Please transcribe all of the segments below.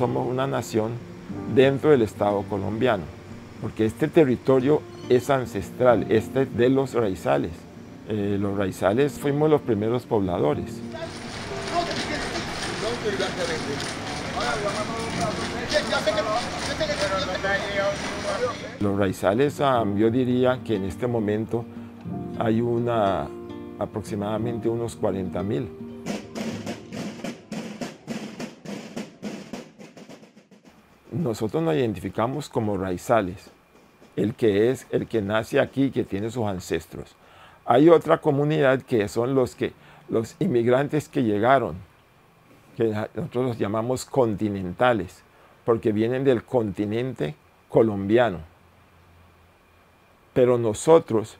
somos una nación dentro del Estado colombiano, porque este territorio es ancestral, este de los raizales. Los raizales fuimos los primeros pobladores. Los raizales, yo diría que en este momento hay aproximadamente unos 40.000. Nosotros nos identificamos como raizales, el que nace aquí, que tiene sus ancestros. Hay otra comunidad que son los inmigrantes que llegaron, que nosotros los llamamos continentales, porque vienen del continente colombiano. Pero nosotros,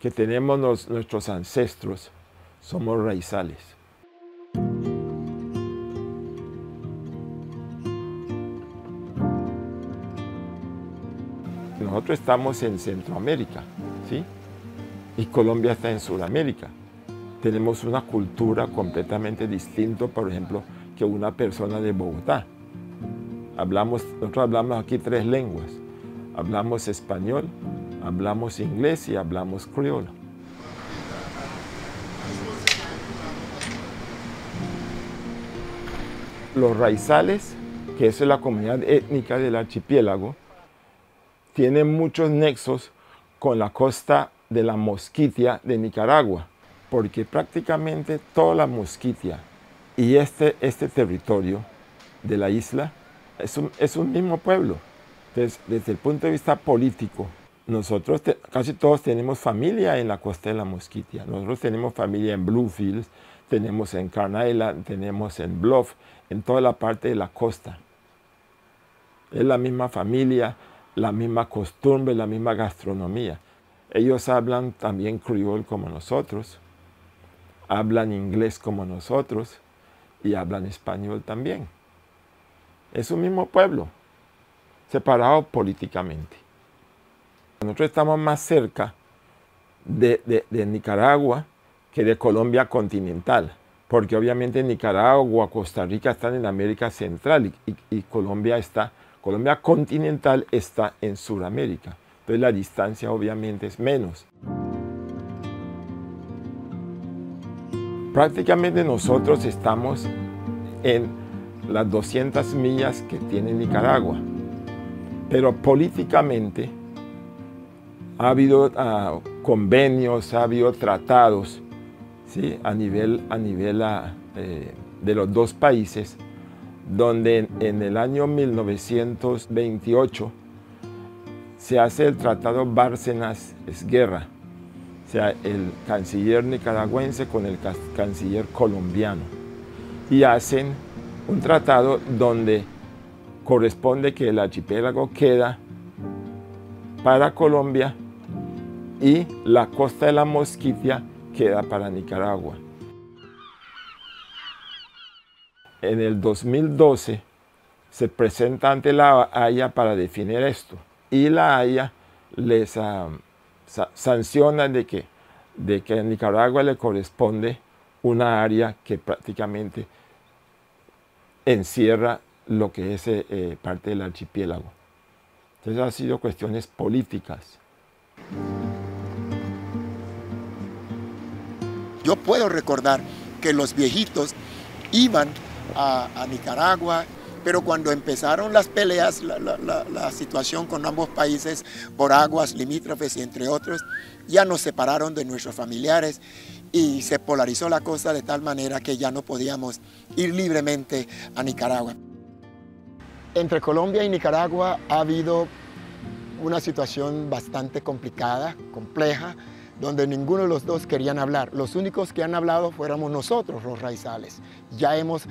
que tenemos nuestros ancestros, somos raizales. Nosotros estamos en Centroamérica, ¿sí? Y Colombia está en Sudamérica. Tenemos una cultura completamente distinta, por ejemplo, que una persona de Bogotá. Nosotros hablamos aquí 3 lenguas. Hablamos español, hablamos inglés y hablamos criollo. Los raizales, que es la comunidad étnica del archipiélago, tienen muchos nexos con la costa de la Mosquitia de Nicaragua, porque prácticamente toda la Mosquitia y este territorio de la isla es un mismo pueblo. Entonces, desde el punto de vista político, nosotros casi todos tenemos familia en la costa de la Mosquitia. Nosotros tenemos familia en Bluefields, tenemos en Carn Island, tenemos en Bluff, en toda la parte de la costa. Es la misma familia, la misma costumbre, la misma gastronomía. Ellos hablan también criol como nosotros, hablan inglés como nosotros y hablan español también. Es un mismo pueblo, separado políticamente. Nosotros estamos más cerca de Nicaragua que de Colombia continental, porque obviamente Nicaragua, Costa Rica están en América Central y Colombia continental está en Sudamérica. Entonces la distancia obviamente es menos. Prácticamente nosotros estamos en las 200 millas que tiene Nicaragua, pero políticamente ha habido convenios, ha habido tratados, ¿sí? a nivel de los 2 países, donde en el año 1928 se hace el Tratado Bárcenas-Esguerra, o sea, el canciller nicaragüense con el canciller colombiano, y hacen un tratado donde corresponde que el archipiélago queda para Colombia y la costa de la Mosquitia queda para Nicaragua. En el 2012 se presenta ante La Haya para definir esto. Y La Haya les sanciona de que a Nicaragua le corresponde una área que prácticamente encierra lo que es parte del archipiélago. Entonces han sido cuestiones políticas. Yo puedo recordar que los viejitos iban a Nicaragua. Pero cuando empezaron las peleas, la situación con ambos países por aguas limítrofes y entre otros, ya nos separaron de nuestros familiares y se polarizó la cosa de tal manera que ya no podíamos ir libremente a Nicaragua. Entre Colombia y Nicaragua ha habido una situación bastante complicada, compleja, donde ninguno de los dos querían hablar. Los únicos que han hablado fuéramos nosotros, los raizales. Ya hemos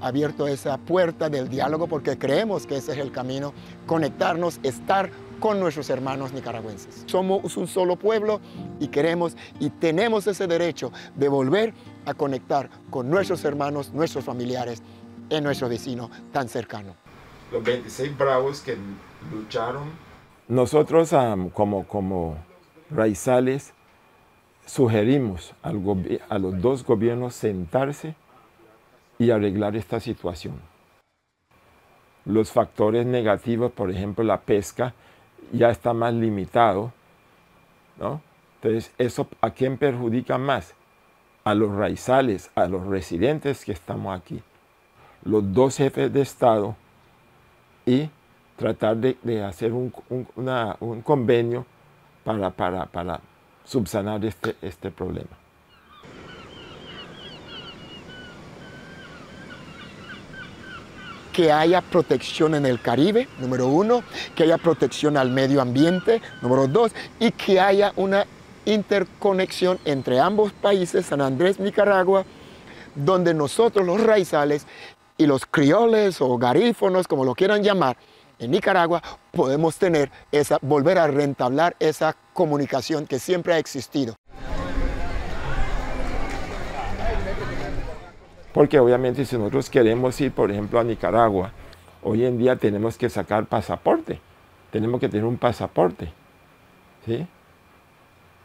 abierto esa puerta del diálogo porque creemos que ese es el camino, conectarnos, estar con nuestros hermanos nicaragüenses. Somos un solo pueblo y queremos y tenemos ese derecho de volver a conectar con nuestros hermanos, nuestros familiares, en nuestro vecino tan cercano. Los 26 bravos que lucharon. Nosotros como raizales sugerimos a los 2 gobiernos sentarse y arreglar esta situación. Los factores negativos, por ejemplo, la pesca, ya está más limitado, ¿no? Entonces, ¿eso a quién perjudica más? A los raizales, a los residentes que estamos aquí. Los dos jefes de Estado y tratar de hacer un convenio para subsanar este problema. Que haya protección en el Caribe, número 1, que haya protección al medio ambiente, número 2, y que haya una interconexión entre ambos países, San Andrés, Nicaragua, donde nosotros los raizales y los criollos o garífonos, como lo quieran llamar, en Nicaragua podemos tener esa, volver a reentablar esa comunicación que siempre ha existido. Porque obviamente si nosotros queremos ir, por ejemplo, a Nicaragua, hoy en día tenemos que sacar pasaporte, tenemos que tener un pasaporte, ¿sí?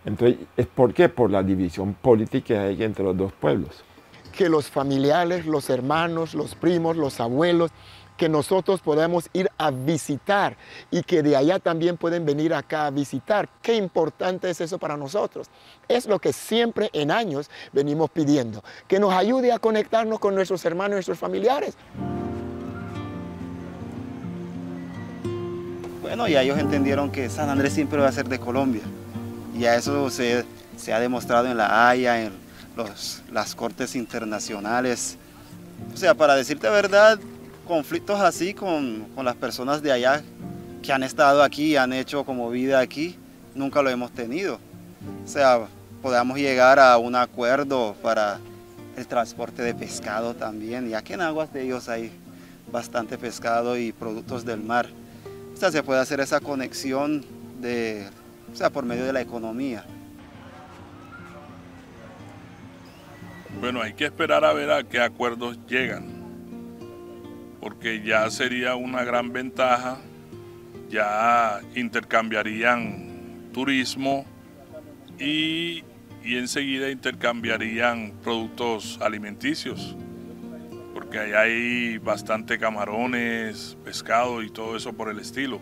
Entonces, ¿por qué? Por la división política que hay entre los dos pueblos. Que los familiares, los hermanos, los primos, los abuelos, que nosotros podamos ir a visitar y que de allá también pueden venir acá a visitar. Qué importante es eso para nosotros. Es lo que siempre en años venimos pidiendo, que nos ayude a conectarnos con nuestros hermanos y nuestros familiares. Bueno, ya ellos entendieron que San Andrés siempre va a ser de Colombia. Y a eso se ha demostrado en La Haya, en las cortes internacionales. O sea, para decirte la verdad, conflictos así con las personas de allá que han estado aquí, han hecho como vida aquí, nunca lo hemos tenido. O sea, podamos llegar a un acuerdo para el transporte de pescado también, ya que en aguas de ellos hay bastante pescado y productos del mar. O sea, se puede hacer esa conexión de... O sea, por medio de la economía. Bueno, hay que esperar a ver a qué acuerdos llegan, porque ya sería una gran ventaja, ya intercambiarían turismo y enseguida intercambiarían productos alimenticios, porque ahí hay bastante camarones, pescado y todo eso por el estilo.